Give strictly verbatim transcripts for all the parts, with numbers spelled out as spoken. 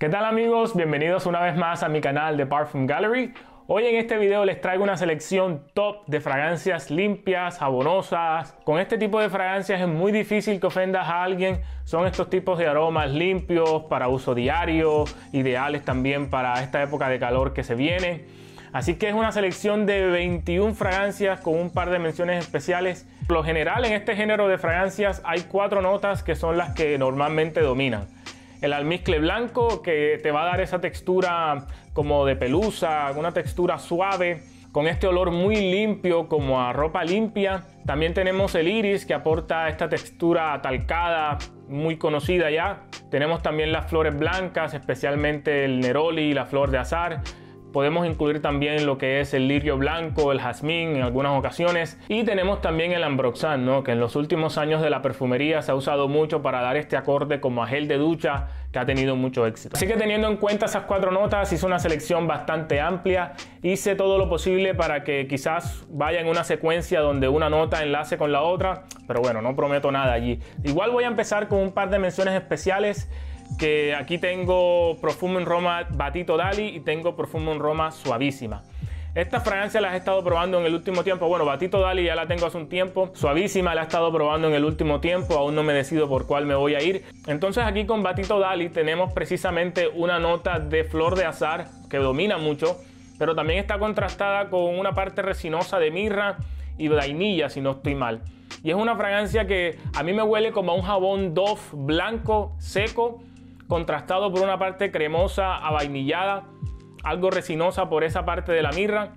¿Qué tal amigos? Bienvenidos una vez más a mi canal de Parfum Gallery. Hoy en este video les traigo una selección top de fragancias limpias, jabonosas. Con este tipo de fragancias es muy difícil que ofendas a alguien. Son estos tipos de aromas limpios para uso diario, ideales también para esta época de calor que se viene. Así que es una selección de veintiuna fragancias con un par de menciones especiales. Por lo general en este género de fragancias hay cuatro notas que son las que normalmente dominan. El almizcle blanco, que te va a dar esa textura como de pelusa, una textura suave, con este olor muy limpio como a ropa limpia. También tenemos el iris, que aporta esta textura talcada, muy conocida ya. Tenemos también las flores blancas, especialmente el neroli y la flor de azar. Podemos incluir también lo que es el lirio blanco, el jazmín en algunas ocasiones. Y tenemos también el ambroxan, ¿no? Que en los últimos años de la perfumería se ha usado mucho para dar este acorde como a gel de ducha, que ha tenido mucho éxito. Así que teniendo en cuenta esas cuatro notas, hice una selección bastante amplia. Hice todo lo posible para que quizás vaya en una secuencia donde una nota enlace con la otra. Pero bueno, no prometo nada allí. Igual voy a empezar con un par de menciones especiales. Que aquí tengo Profumum Roma Battito d'Ali y tengo Profumum Roma Soavissima. Estas fragancias las he estado probando en el último tiempo. Bueno, Battito d'Ali ya la tengo hace un tiempo. Soavissima la he estado probando en el último tiempo. Aún no me decido por cuál me voy a ir. Entonces aquí con Battito d'Ali tenemos precisamente una nota de flor de azar que domina mucho. Pero también está contrastada con una parte resinosa de mirra y vainilla, si no estoy mal. Y es una fragancia que a mí me huele como a un jabón Dove blanco seco, contrastado por una parte cremosa, avainillada, algo resinosa por esa parte de la mirra.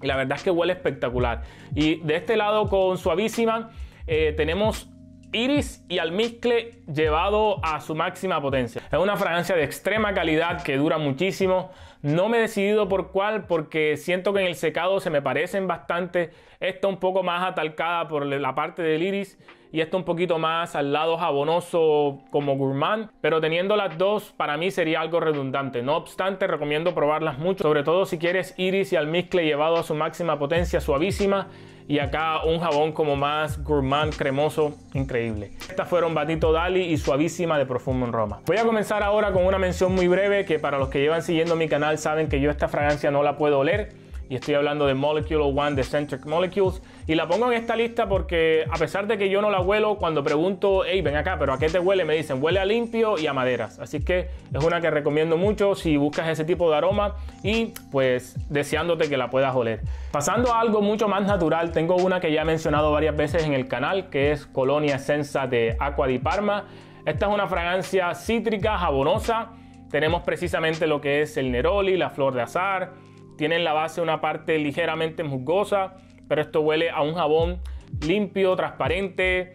Y la verdad es que huele espectacular. Y de este lado con Soavissima eh, tenemos iris y almizcle llevado a su máxima potencia. Es una fragancia de extrema calidad que dura muchísimo. No me he decidido por cuál porque siento que en el secado se me parecen bastante. Esta un poco más atalcada por la parte del iris y esta un poquito más al lado jabonoso como gourmand. Pero teniendo las dos para mí sería algo redundante. No obstante, recomiendo probarlas mucho. Sobre todo si quieres iris y almizcle llevado a su máxima potencia, Soavissima. Y acá un jabón como más gourmand, cremoso, increíble. Estas fueron Battito d'Ali y Soavissima de Profumum Roma. Voy a comenzar ahora con una mención muy breve que para los que llevan siguiendo mi canal saben que yo esta fragancia no la puedo oler. Y estoy hablando de Molecule uno de Centric Molecules. Y la pongo en esta lista porque a pesar de que yo no la huelo, cuando pregunto, hey, ven acá, ¿pero a qué te huele? Me dicen, huele a limpio y a maderas. Así que es una que recomiendo mucho si buscas ese tipo de aroma y pues deseándote que la puedas oler. Pasando a algo mucho más natural, tengo una que ya he mencionado varias veces en el canal, que es Colonia Essenza de Acqua di Parma. Esta es una fragancia cítrica, jabonosa. Tenemos precisamente lo que es el neroli, la flor de azar. Tiene en la base una parte ligeramente musgosa, pero esto huele a un jabón limpio, transparente.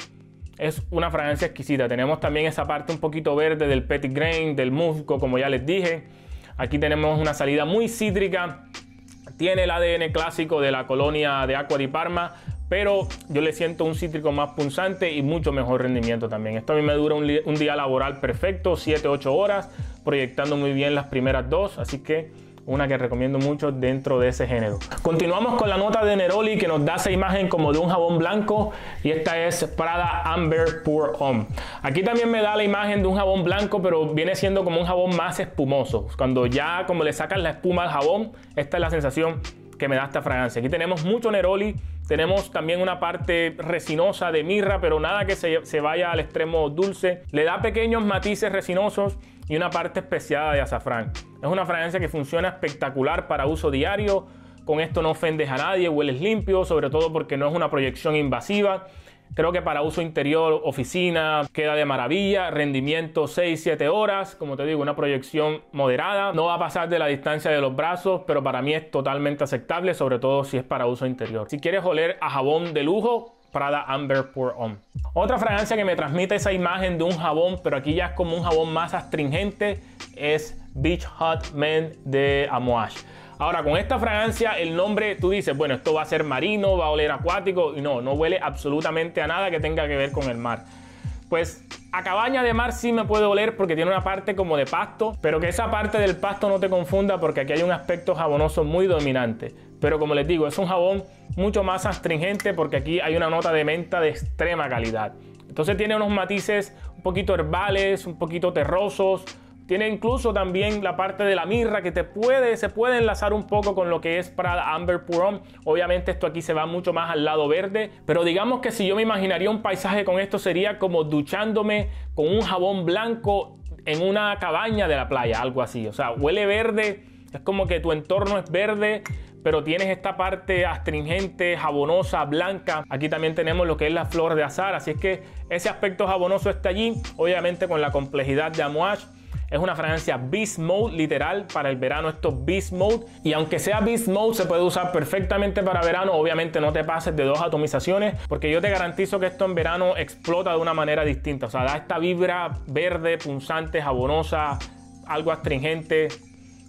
Es una fragancia exquisita. Tenemos también esa parte un poquito verde del petit grain, del musgo, como ya les dije. Aquí tenemos una salida muy cítrica. Tiene el A D N clásico de la colonia de Acqua di Parma, pero yo le siento un cítrico más punzante y mucho mejor rendimiento también. Esto a mí me dura un, un día laboral perfecto, siete a ocho horas, proyectando muy bien las primeras dos, así que una que recomiendo mucho dentro de ese género. Continuamos con la nota de neroli que nos da esa imagen como de un jabón blanco y esta es Prada Amber Pour Homme. Aquí también me da la imagen de un jabón blanco pero viene siendo como un jabón más espumoso. Cuando ya como le sacan la espuma al jabón, esta es la sensación que me da esta fragancia. Aquí tenemos mucho neroli, tenemos también una parte resinosa de mirra pero nada que se, se vaya al extremo dulce. Le da pequeños matices resinosos y una parte especiada de azafrán. Es una fragancia que funciona espectacular para uso diario. Con esto no ofendes a nadie, hueles limpio, sobre todo porque no es una proyección invasiva. Creo que para uso interior, oficina, queda de maravilla. Rendimiento seis a siete horas. Como te digo, una proyección moderada. No va a pasar de la distancia de los brazos, pero para mí es totalmente aceptable, sobre todo si es para uso interior. Si quieres oler a jabón de lujo, Prada Amber Pour Homme. Otra fragancia que me transmite esa imagen de un jabón, pero aquí ya es como un jabón más astringente, es Beach Hot Man de Amouage. Ahora, con esta fragancia, el nombre, tú dices, bueno, esto va a ser marino, va a oler acuático, y no, no huele absolutamente a nada que tenga que ver con el mar. Pues a cabaña de mar sí me puede oler porque tiene una parte como de pasto, pero que esa parte del pasto no te confunda porque aquí hay un aspecto jabonoso muy dominante. Pero como les digo, es un jabón mucho más astringente porque aquí hay una nota de menta de extrema calidad. Entonces tiene unos matices un poquito herbales, un poquito terrosos, Tiene incluso también la parte de la mirra que te puede, se puede enlazar un poco con lo que es Prada Amber Pour Homme. Obviamente esto aquí se va mucho más al lado verde, pero digamos que si yo me imaginaría un paisaje con esto sería como duchándome con un jabón blanco en una cabaña de la playa, algo así. O sea, huele verde, es como que tu entorno es verde, pero tienes esta parte astringente, jabonosa, blanca. Aquí también tenemos lo que es la flor de azar, así es que ese aspecto jabonoso está allí, obviamente con la complejidad de Amouage. Es una fragancia Beast Mode, literal, para el verano esto es Beast Mode. Y aunque sea Beast Mode, se puede usar perfectamente para verano. Obviamente no te pases de dos atomizaciones, porque yo te garantizo que esto en verano explota de una manera distinta. O sea, da esta vibra verde, punzante, jabonosa, algo astringente.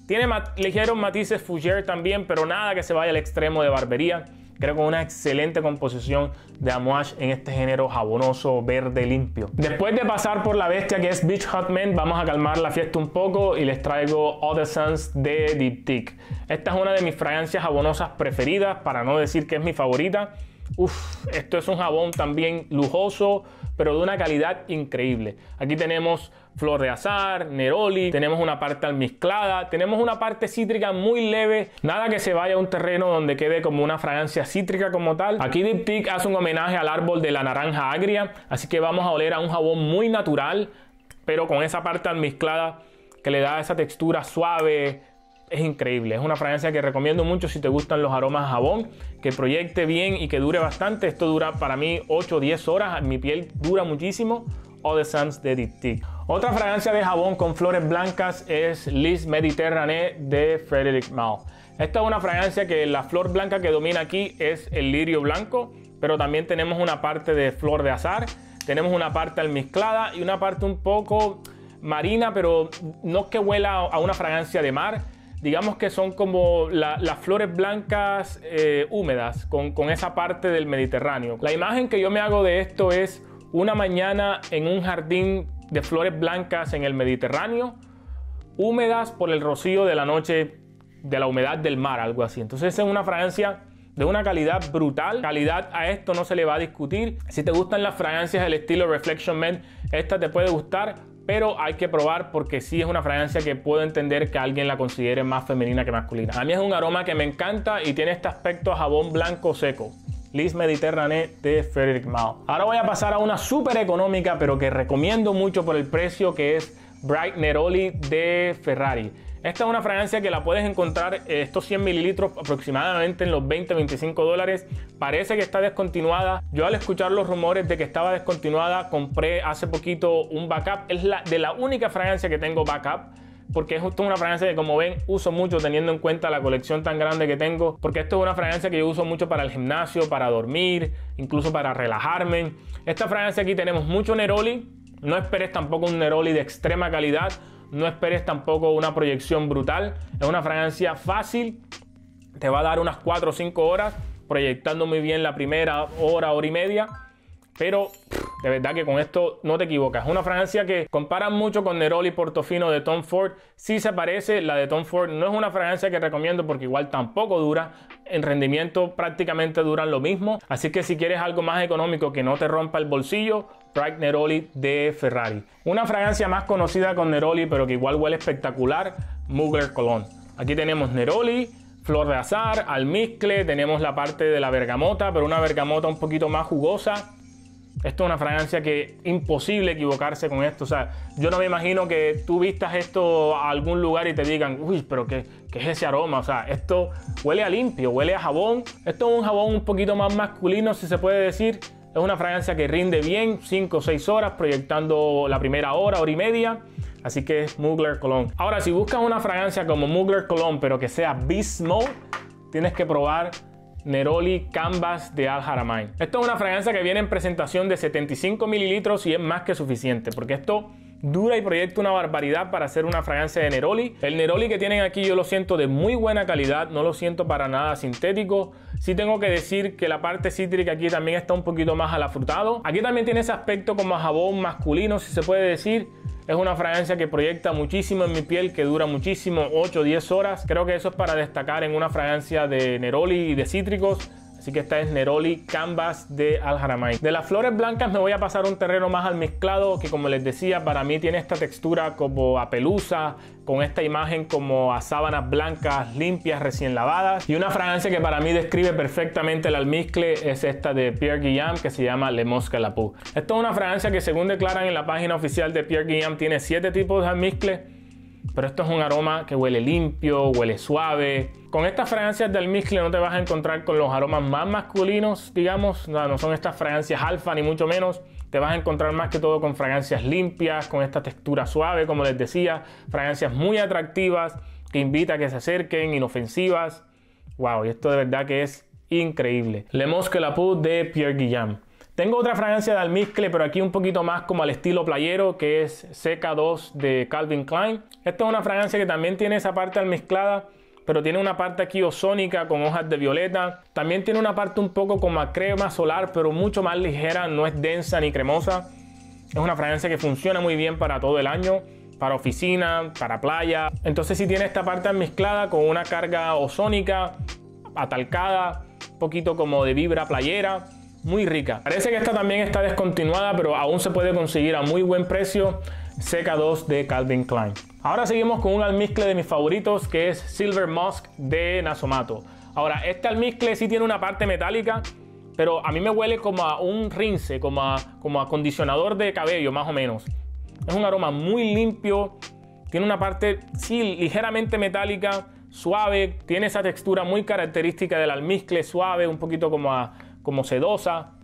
Tiene mat- ligeros matices fougère también, pero nada que se vaya al extremo de barbería. Creo que una excelente composición de Amouage en este género jabonoso, verde, limpio. Después de pasar por la bestia que es Beach Hot Men, vamos a calmar la fiesta un poco y les traigo Eau des Sens de Diptyque. Esta es una de mis fragancias jabonosas preferidas, para no decir que es mi favorita. Uf, esto es un jabón también lujoso, pero de una calidad increíble. Aquí tenemos flor de azar, neroli, tenemos una parte almizclada, tenemos una parte cítrica muy leve, nada que se vaya a un terreno donde quede como una fragancia cítrica como tal. Aquí Diptyque hace un homenaje al árbol de la naranja agria, así que vamos a oler a un jabón muy natural, pero con esa parte almizclada que le da esa textura suave. Es increíble, es una fragancia que recomiendo mucho si te gustan los aromas a jabón, que proyecte bien y que dure bastante. Esto dura para mí ocho o diez horas, mi piel dura muchísimo. Eau des Sens de Diptyque. Otra fragancia de jabón con flores blancas es Lys Mediterranée de Frederic Malle. Esta es una fragancia que la flor blanca que domina aquí es el lirio blanco, pero también tenemos una parte de flor de azar, tenemos una parte almizclada y una parte un poco marina, pero no es que huela a una fragancia de mar. Digamos que son como la, las flores blancas eh, húmedas con, con esa parte del Mediterráneo. La imagen que yo me hago de esto es una mañana en un jardín de flores blancas en el Mediterráneo, húmedas por el rocío de la noche, de la humedad del mar, algo así. Entonces es una fragancia de una calidad brutal. Calidad a esto no se le va a discutir. Si te gustan las fragancias del estilo Reflection Man, esta te puede gustar, pero hay que probar porque sí es una fragancia que puedo entender que alguien la considere más femenina que masculina. A mí es un aroma que me encanta y tiene este aspecto a jabón blanco seco. Lys Mediterranée de Frederic Malle. Ahora voy a pasar a una súper económica, pero que recomiendo mucho por el precio, que es Bright Neroli de Ferrari. Esta es una fragancia que la puedes encontrar, estos cien mililitros aproximadamente en los veinte a veinticinco dólares. Parece que está descontinuada. Yo al escuchar los rumores de que estaba descontinuada, compré hace poquito un backup. Es la, de la única fragancia que tengo backup, porque es justo una fragancia que, como ven, uso mucho teniendo en cuenta la colección tan grande que tengo, porque esto es una fragancia que yo uso mucho para el gimnasio, para dormir, incluso para relajarme. Esta fragancia aquí tenemos mucho neroli. No esperes tampoco un neroli de extrema calidad, no esperes tampoco una proyección brutal. Es una fragancia fácil, te va a dar unas cuatro o cinco horas, proyectando muy bien la primera hora, hora y media, pero de verdad que con esto no te equivocas. Es una fragancia que comparan mucho con Neroli Portofino de Tom Ford. Sí se parece, la de Tom Ford no es una fragancia que recomiendo porque igual tampoco dura. En rendimiento prácticamente duran lo mismo. Así que si quieres algo más económico que no te rompa el bolsillo, Bright Neroli de Ferrari. Una fragancia más conocida con Neroli pero que igual huele espectacular, Mugler Cologne. Aquí tenemos Neroli, flor de azar, almizcle, tenemos la parte de la bergamota, pero una bergamota un poquito más jugosa. Esto es una fragancia que imposible equivocarse con esto. O sea, yo no me imagino que tú vistas esto a algún lugar y te digan, uy, pero ¿qué, qué es ese aroma? O sea, esto huele a limpio, huele a jabón. Esto es un jabón un poquito más masculino, si se puede decir. Es una fragancia que rinde bien, cinco o seis horas, proyectando la primera hora, hora y media. Así que es Mugler Cologne. Ahora, si buscas una fragancia como Mugler Cologne, pero que sea Beast Mode, tienes que probar Neroli Canvas de Al Haramain. Esta es una fragancia que viene en presentación de setenta y cinco mililitros y es más que suficiente, porque esto dura y proyecta una barbaridad para hacer una fragancia de Neroli. El Neroli que tienen aquí yo lo siento de muy buena calidad, no lo siento para nada sintético. Sí tengo que decir que la parte cítrica aquí también está un poquito más al afrutado. Aquí también tiene ese aspecto como jabón masculino, si se puede decir. Es una fragancia que proyecta muchísimo en mi piel, que dura muchísimo, ocho o diez horas. Creo que eso es para destacar en una fragancia de Neroli y de cítricos. Así que esta es Neroli Canvas de Al Haramain. De las flores blancas me voy a pasar a un terreno más almizclado, que como les decía, para mí tiene esta textura como a pelusa, con esta imagen como a sábanas blancas limpias, recién lavadas. Y una fragancia que para mí describe perfectamente el almizcle es esta de Pierre Guillaume, que se llama Le Mosca La Pou. Esta es una fragancia que, según declaran en la página oficial de Pierre Guillaume, tiene siete tipos de almizcle. Pero esto es un aroma que huele limpio, huele suave. Con estas fragancias de almizcle no te vas a encontrar con los aromas más masculinos, digamos. No, no son estas fragancias alfa ni mucho menos. Te vas a encontrar más que todo con fragancias limpias, con esta textura suave, como les decía. Fragancias muy atractivas que invita a que se acerquen, inofensivas. Wow, y esto de verdad que es increíble. Le Mosca La Pou de Pierre Guillaume. Tengo otra fragancia de almizcle, pero aquí un poquito más como al estilo playero, que es C K dos de Calvin Klein. Esta es una fragancia que también tiene esa parte almizclada, pero tiene una parte aquí ozónica con hojas de violeta. También tiene una parte un poco como a crema solar, pero mucho más ligera, no es densa ni cremosa. Es una fragancia que funciona muy bien para todo el año, para oficina, para playa. Entonces sí tiene esta parte almizclada con una carga ozónica, atalcada, un poquito como de vibra playera. Muy rica. Parece que esta también está descontinuada, pero aún se puede conseguir a muy buen precio. C K dos de Calvin Klein. Ahora seguimos con un almizcle de mis favoritos, que es Silver Musk de Nasomatto. Ahora, este almizcle sí tiene una parte metálica, pero a mí me huele como a un rinse, como a, como a acondicionador de cabello, más o menos. Es un aroma muy limpio, tiene una parte, sí, ligeramente metálica, suave, tiene esa textura muy característica del almizcle, suave, un poquito como a... como sedosa,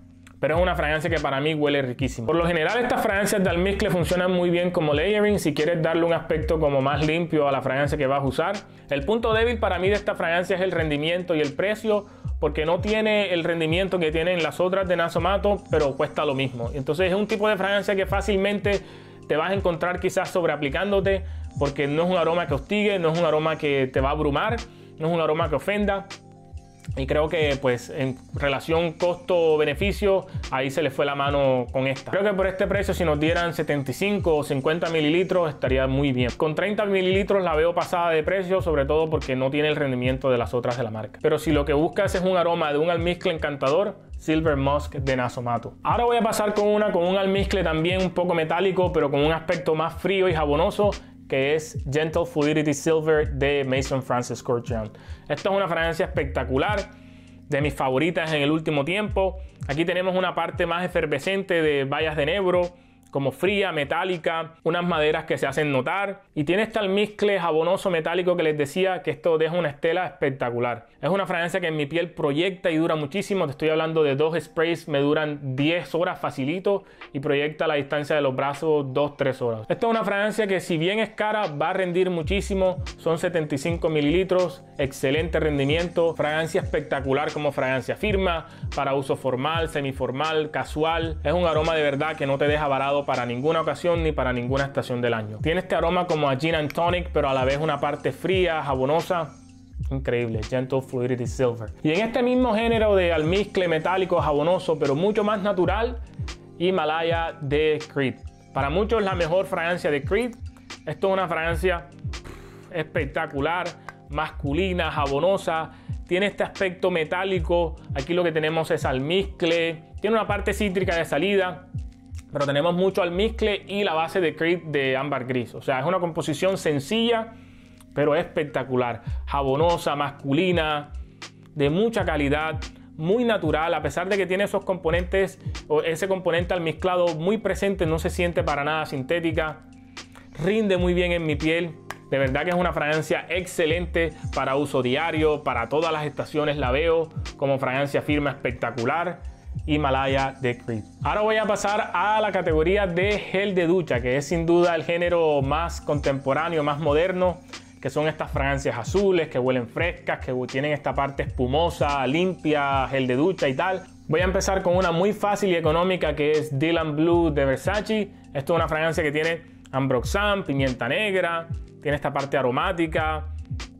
pero es una fragancia que para mí huele riquísimo. Por lo general estas fragancias de almizcle funcionan muy bien como layering si quieres darle un aspecto como más limpio a la fragancia que vas a usar. El punto débil para mí de esta fragancia es el rendimiento y el precio, porque no tiene el rendimiento que tienen las otras de Nasomatto, pero cuesta lo mismo. Entonces es un tipo de fragancia que fácilmente te vas a encontrar quizás sobreaplicándote, porque no es un aroma que hostigue, no es un aroma que te va a abrumar, no es un aroma que ofenda. Y creo que pues en relación costo-beneficio, ahí se le fue la mano con esta. Creo que por este precio, si nos dieran setenta y cinco o cincuenta mililitros, estaría muy bien. Con treinta mililitros la veo pasada de precio, sobre todo porque no tiene el rendimiento de las otras de la marca. Pero si lo que buscas es un aroma de un almizcle encantador, Silver Musk de Nasomatto. Ahora voy a pasar con una con un almizcle también un poco metálico, pero con un aspecto más frío y jabonoso, que es Gentle Fluidity Silver de Maison Francis Courtyard. Esta es una fragancia espectacular, de mis favoritas en el último tiempo. Aquí tenemos una parte más efervescente de bayas de enebro, como fría, metálica, unas maderas que se hacen notar. Y tiene este almizcle jabonoso metálico que les decía, que esto deja una estela espectacular. Es una fragancia que en mi piel proyecta y dura muchísimo. Te estoy hablando de dos sprays, me duran diez horas facilito y proyecta a la distancia de los brazos dos a tres horas. Esta es una fragancia que, si bien es cara, va a rendir muchísimo. Son setenta y cinco mililitros, excelente rendimiento. Fragancia espectacular como fragancia firma, para uso formal, semiformal, casual. Es un aroma de verdad que no te deja varado para ninguna ocasión ni para ninguna estación del año. Tiene este aroma como a gin and tonic, pero a la vez una parte fría, jabonosa. Increíble, Gentle Fluidity Silver. Y en este mismo género de almizcle metálico, jabonoso, pero mucho más natural, Himalaya de Creed. Para muchos la mejor fragancia de Creed. Esto es una fragancia espectacular, masculina, jabonosa. Tiene este aspecto metálico. Aquí lo que tenemos es almizcle. Tiene una parte cítrica de salida, pero tenemos mucho almizcle y la base de Creed de ámbar gris. O sea, es una composición sencilla, pero espectacular. Jabonosa, masculina, de mucha calidad, muy natural. A pesar de que tiene esos componentes, o ese componente almizclado muy presente, no se siente para nada sintética. Rinde muy bien en mi piel. De verdad que es una fragancia excelente para uso diario, para todas las estaciones la veo como fragancia firma espectacular. Himalaya de Creed. Ahora voy a pasar a la categoría de gel de ducha, que es sin duda el género más contemporáneo, más moderno, que son estas fragancias azules que huelen frescas, que tienen esta parte espumosa, limpia, gel de ducha y tal. Voy a empezar con una muy fácil y económica, que es Dylan Blue de Versace. Esto es una fragancia que tiene ambroxan, pimienta negra, tiene esta parte aromática,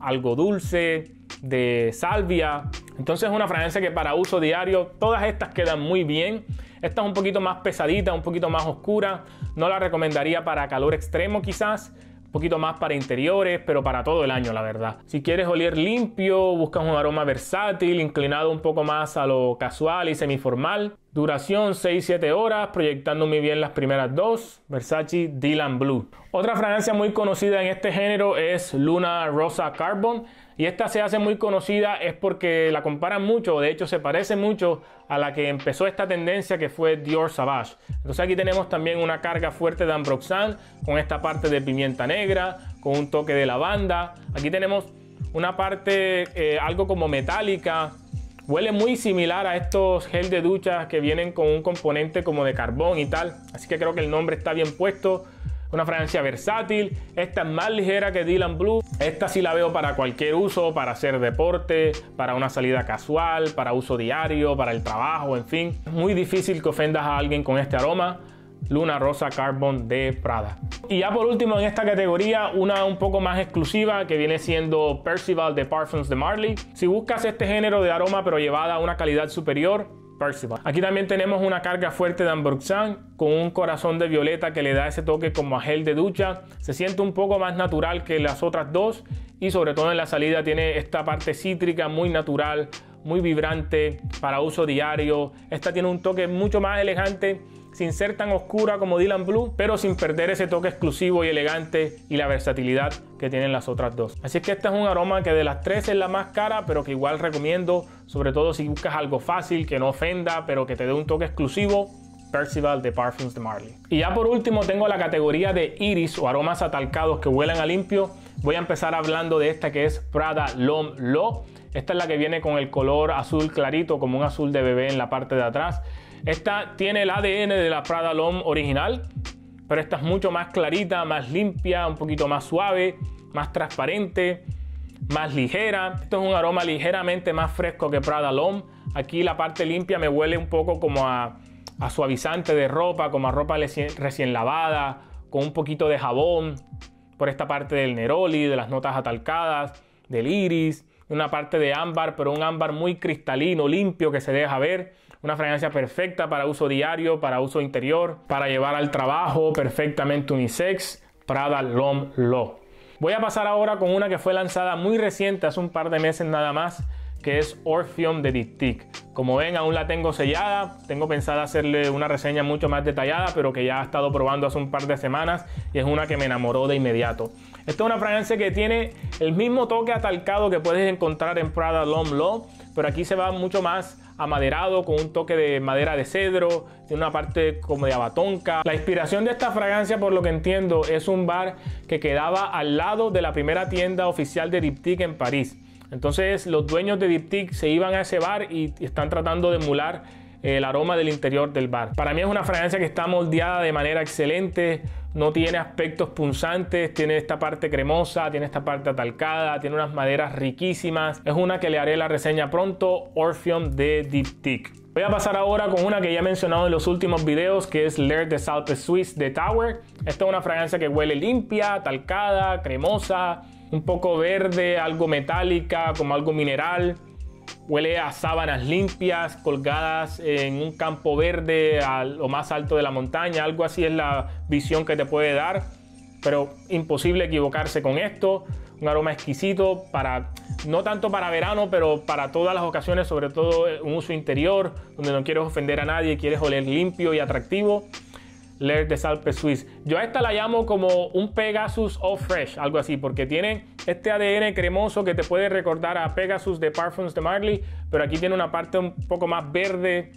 algo dulce, de salvia. Entonces es una fragancia que para uso diario todas estas quedan muy bien. Esta es un poquito más pesadita, un poquito más oscura. No la recomendaría para calor extremo quizás, un poquito más para interiores, pero para todo el año, la verdad. Si quieres oler limpio, buscas un aroma versátil, inclinado un poco más a lo casual y semiformal. Duración seis a siete horas, proyectando muy bien las primeras dos. Versace Dylan Blue. Otra fragancia muy conocida en este género es Luna Rossa Carbon. Y esta se hace muy conocida es porque la comparan mucho, de hecho se parece mucho a la que empezó esta tendencia que fue Dior Sauvage. Entonces aquí tenemos también una carga fuerte de ambroxan con esta parte de pimienta negra, con un toque de lavanda. Aquí tenemos una parte eh, algo como metálica. Huele muy similar a estos gel de ducha que vienen con un componente como de carbón y tal. Así que creo que el nombre está bien puesto. Una fragancia versátil, esta es más ligera que Dylan Blue. Esta sí la veo para cualquier uso, para hacer deporte, para una salida casual, para uso diario, para el trabajo, en fin. Es muy difícil que ofendas a alguien con este aroma. Luna Rossa Carbon de Prada. Y ya por último en esta categoría, una un poco más exclusiva que viene siendo Percival de Parfums de Marly. Si buscas este género de aroma pero llevada a una calidad superior, Percival. Aquí también tenemos una carga fuerte de ambroxan con un corazón de violeta que le da ese toque como a gel de ducha. Se siente un poco más natural que las otras dos y sobre todo en la salida tiene esta parte cítrica muy natural, muy vibrante para uso diario. Esta tiene un toque mucho más elegante, sin ser tan oscura como Dylan Blue, pero sin perder ese toque exclusivo y elegante y la versatilidad que tienen las otras dos. Así que este es un aroma que de las tres es la más cara, pero que igual recomiendo, sobre todo si buscas algo fácil, que no ofenda, pero que te dé un toque exclusivo, Percival de Parfums de Marly. Y ya por último tengo la categoría de iris o aromas atalcados que huelan a limpio. Voy a empezar hablando de esta que es Prada L'Homme L'Eau. Esta es la que viene con el color azul clarito, como un azul de bebé en la parte de atrás. Esta tiene el A D N de la Prada L'Homme original, pero esta es mucho más clarita, más limpia, un poquito más suave, más transparente, más ligera. Esto es un aroma ligeramente más fresco que Prada L'Homme. Aquí la parte limpia me huele un poco como a, a suavizante de ropa, como a ropa recién, recién lavada, con un poquito de jabón, por esta parte del neroli, de las notas atalcadas, del iris, una parte de ámbar, pero un ámbar muy cristalino, limpio, que se deja ver. Una fragancia perfecta para uso diario, para uso interior, para llevar al trabajo, perfectamente unisex, Prada L'Homme L'Eau. Voy a pasar ahora con una que fue lanzada muy reciente, hace un par de meses nada más, que es Orpheon de Diptyque. Como ven, aún la tengo sellada, tengo pensada hacerle una reseña mucho más detallada, pero que ya he estado probando hace un par de semanas y es una que me enamoró de inmediato. Esta es una fragancia que tiene el mismo toque atalcado que puedes encontrar en Prada L'Homme L'Eau, pero aquí se va mucho más amaderado, con un toque de madera de cedro, tiene una parte como de abatonca. La inspiración de esta fragancia, por lo que entiendo, es un bar que quedaba al lado de la primera tienda oficial de Diptyque en París. Entonces los dueños de Diptyque se iban a ese bar y están tratando de emular el aroma del interior del bar. Para mí es una fragancia que está moldeada de manera excelente, no tiene aspectos punzantes, tiene esta parte cremosa, tiene esta parte atalcada, tiene unas maderas riquísimas. Es una que le haré la reseña pronto, Orpheon de Diptyque. Voy a pasar ahora con una que ya he mencionado en los últimos videos, que es L'Air des Alpes Suisses de Tower. Esta es una fragancia que huele limpia, atalcada, cremosa, un poco verde, algo metálica, como algo mineral. Huele a sábanas limpias colgadas en un campo verde a lo más alto de la montaña. Algo así es la visión que te puede dar, pero imposible equivocarse con esto. Un aroma exquisito, para no tanto para verano, pero para todas las ocasiones, sobre todo un uso interior, donde no quieres ofender a nadie, quieres oler limpio y atractivo. L'Air des Alpes Suisses. Yo a esta la llamo como un Pegasus All Fresh, algo así, porque tiene este A D N cremoso que te puede recordar a Pegasus de Parfums de Marly, pero aquí tiene una parte un poco más verde,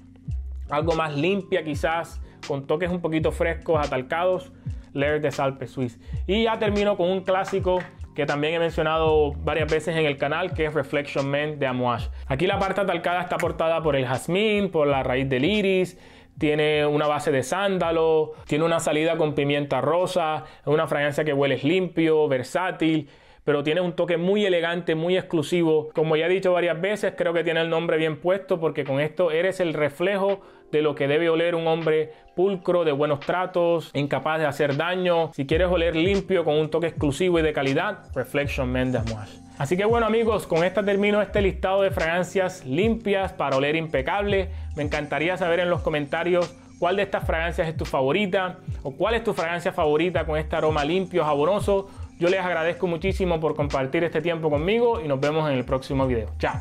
algo más limpia quizás, con toques un poquito frescos, atalcados. L'Air des Alpes Suisses. Y ya termino con un clásico que también he mencionado varias veces en el canal, que es Reflection Man de Amouage. Aquí la parte atalcada está aportada por el jazmín, por la raíz del iris. Tiene una base de sándalo, tiene una salida con pimienta rosa, es una fragancia que huele limpio, versátil, pero tiene un toque muy elegante, muy exclusivo. Como ya he dicho varias veces, creo que tiene el nombre bien puesto, porque con esto eres el reflejo de lo que debe oler un hombre pulcro, de buenos tratos, incapaz de hacer daño. Si quieres oler limpio con un toque exclusivo y de calidad, Reflection Man de Amouage. Así que bueno amigos, con esta termino este listado de fragancias limpias para oler impecable. Me encantaría saber en los comentarios cuál de estas fragancias es tu favorita o cuál es tu fragancia favorita con este aroma limpio, jabonoso. Yo les agradezco muchísimo por compartir este tiempo conmigo y nos vemos en el próximo video. Chao.